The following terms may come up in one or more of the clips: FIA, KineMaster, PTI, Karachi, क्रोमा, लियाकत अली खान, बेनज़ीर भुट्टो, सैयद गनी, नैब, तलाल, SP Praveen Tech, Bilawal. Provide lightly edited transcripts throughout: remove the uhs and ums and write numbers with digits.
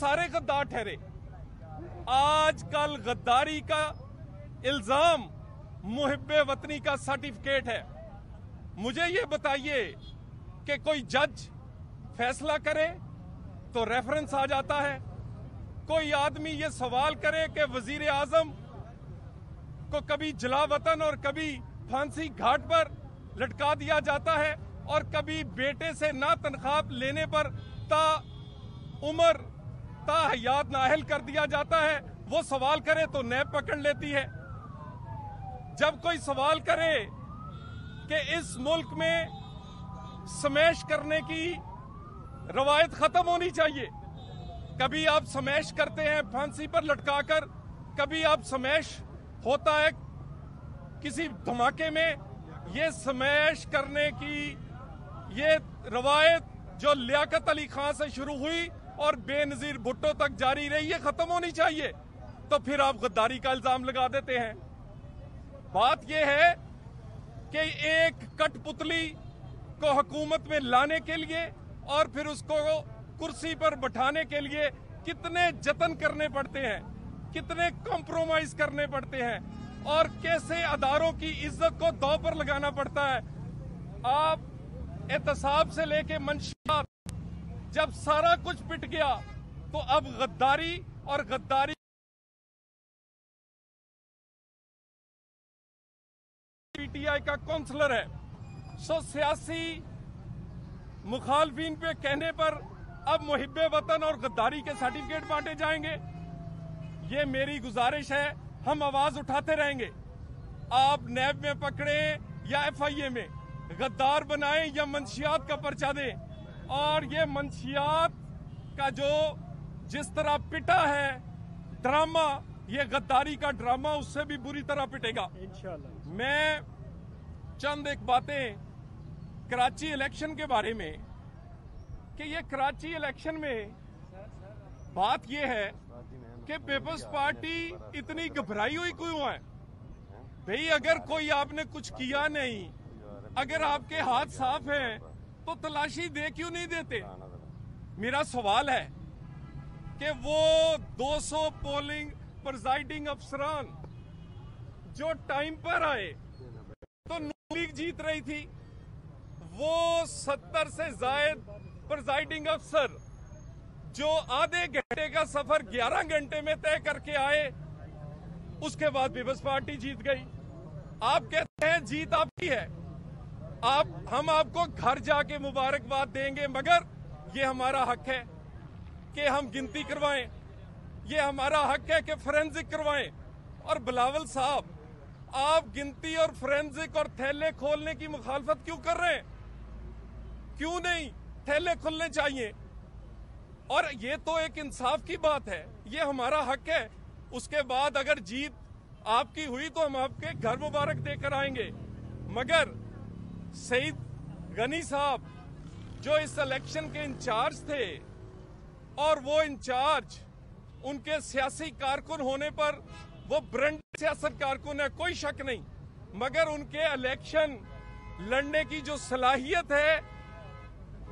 सारे गद्दार ठहरे। आजकल गद्दारी का इल्जाम मुहिब्बे वतनी का सर्टिफिकेट है। मुझे ये बताइए कि कोई जज फैसला करे तो रेफरेंस आ जाता है, कोई आदमी ये सवाल करे कि वजीर आजम को कभी जला वतन और कभी फांसी घाट पर लटका दिया जाता है और कभी बेटे से ना तनख्वाह लेने पर ता उमर ता हयात नाअहल कर दिया जाता है, वो सवाल करे तो नैब पकड़ लेती है। जब कोई सवाल करे कि इस मुल्क में स्मैश करने की रवायत खत्म होनी चाहिए, कभी आप स्मैश करते हैं फांसी पर लटकाकर, कभी आप स्मैश होता है किसी धमाके में, ये स्मैश करने की ये रवायत जो लियाकत अली खान से शुरू हुई और बेनज़ीर भुट्टो तक जारी रही है, खत्म होनी चाहिए। तो फिर आप गद्दारी का इल्जाम लगा देते हैं। बात यह है कि एक कठपुतली को हुकूमत में लाने के लिए और फिर उसको कुर्सी पर बैठाने के लिए कितने जतन करने पड़ते हैं, कितने कॉम्प्रोमाइज करने पड़ते हैं और कैसे अदारों की इज्जत को दांव पर लगाना पड़ता है। आप एहतसाब से लेके मंशियात, जब सारा कुछ पिट गया तो अब गद्दारी और गद्दारी पीटीआई का काउंसलर है। सो सियासी मुखालफिन पे कहने पर अब मुहिब्बे वतन और गद्दारी के सर्टिफिकेट बांटे जाएंगे। ये मेरी गुजारिश है, हम आवाज उठाते रहेंगे। आप नैब में पकड़े या FIA में, गद्दार बनाएं या मंशियात का पर्चा दें। और ये मंशियात का जो जिस तरह पिटा है ड्रामा, ये गद्दारी का ड्रामा उससे भी बुरी तरह पिटेगा इंशाल्लाह। मैं चंद एक बातें कराची इलेक्शन के बारे में, कि ये कराची इलेक्शन में बात ये है कि पीपल्स पार्टी इतनी घबराई हुई क्यों है भाई? अगर कोई आपने कुछ किया नहीं, अगर आपके हाथ साफ हैं तो तलाशी दे क्यों नहीं देते? मेरा सवाल है कि वो 200 पोलिंग प्रिजाइडिंग अफसरान जो टाइम पर आए, तो नून लीग जीत रही थी, वो 70 से जायद प्रिजाइडिंग अफसर जो आधे घंटे का सफर 11 घंटे में तय करके आए, उसके बाद पीपल्स पार्टी जीत गई। आप कहते हैं जीत आपकी है, आप हम आपको घर जाके मुबारकबाद देंगे, मगर ये हमारा हक है कि हम गिनती करवाएं, ये हमारा हक है कि फोरेंसिक करवाएं। और बिलावल साहब, आप गिनती और फोरेंसिक और थैले खोलने की मुखालफत क्यों कर रहे हैं? क्यों नहीं? थैले खुलने चाहिए और ये तो एक इंसाफ की बात है, ये हमारा हक है। उसके बाद अगर जीत आपकी हुई तो हम आपके घर मुबारक देकर आएंगे, मगर सैयद गनी साहब जो इस इलेक्शन के इंचार्ज थे, और वो इंचार्ज उनके सियासी कारकुन होने पर वो ब्रांड सियासत कारकुन है, कोई शक नहीं, मगर उनके इलेक्शन लड़ने की जो सलाहियत है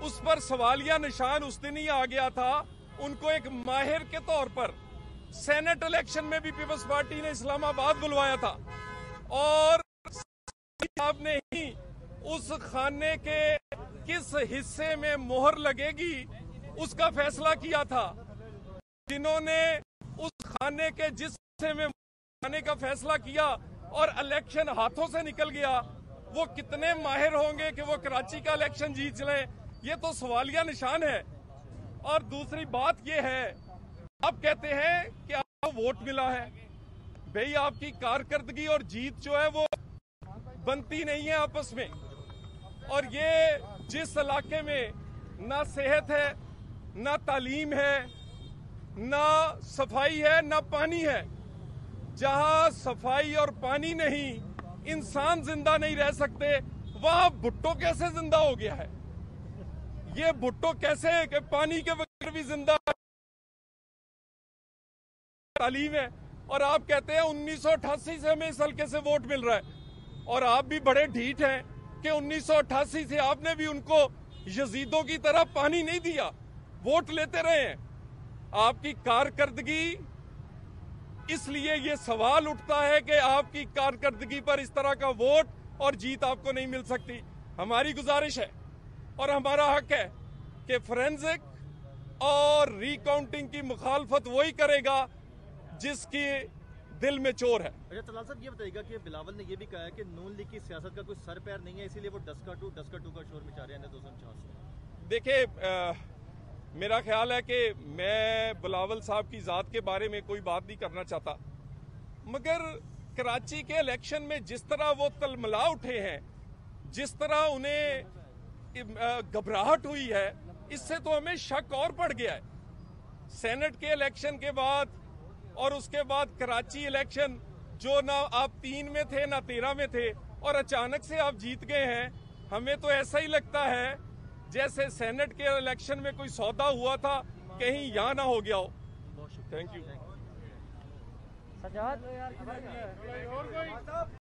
उस पर सवालिया निशान उस दिन ही आ गया था। उनको एक माहिर के तौर पर सेनेट इलेक्शन में भी पीपल्स पार्टी ने इस्लामाबाद बुलवाया था और आपने ही उस खाने के किस हिस्से में मोहर लगेगी उसका फैसला किया था। जिन्होंने उस खाने के जिस हिस्से में खाने का फैसला किया और इलेक्शन हाथों से निकल गया, वो कितने माहिर होंगे कि वो कराची का इलेक्शन जीत लें? ये तो सवालिया निशान है। और दूसरी बात ये है, आप कहते हैं कि आपको वोट मिला है भाई, आपकी कारकर्दगी और जीत जो है वो बनती नहीं है आपस में। और ये जिस इलाके में ना सेहत है, ना तालीम है, ना सफाई है, ना पानी है, जहां सफाई और पानी नहीं, इंसान जिंदा नहीं रह सकते, वहां भुट्टो कैसे जिंदा हो गया है? ये भुट्टो कैसे कि पानी के बगैर भी जिंदा तालीम है? और आप कहते हैं 1988 से हमें इस हल्के से वोट मिल रहा है, और आप भी बड़े ढीठ हैं कि 1988 से आपने भी उनको यजीदों की तरह पानी नहीं दिया, वोट लेते रहे हैं। आपकी कारकर्दगी, इसलिए ये सवाल उठता है कि आपकी कारकर्दगी पर इस तरह का वोट और जीत आपको नहीं मिल सकती। हमारी गुजारिश है और हमारा हक है कि फॉरेंसिक और रिकाउंटिंग की मुखालफत वही करेगा जिसकी दिल में चोर है। अच्छा तलाल साहब, ये बताइएगा कि बिलावल ने ये भी कहा है कि नून लीग की सियासत का कोई सर पैर नहीं है, इसीलिए वो डस्का टू का शोर मचा रहे हैं 2004। देखिए, मेरा ख्याल है कि मैं बिलावल साहब की जात के बारे में कोई बात नहीं करना चाहता, मगर कराची के इलेक्शन में जिस तरह वो तलमला उठे हैं, जिस तरह उन्हें घबराहट हुई है, इससे तो हमें शक और बढ़ गया है। सेनेट के इलेक्शन के बाद और उसके बाद कराची इलेक्शन, जो ना आप 3 में थे ना 13 में थे, और अचानक से आप जीत गए हैं। हमें तो ऐसा ही लगता है जैसे सेनेट के इलेक्शन में कोई सौदा हुआ था, कहीं यहाँ ना हो गया हो। Thank you.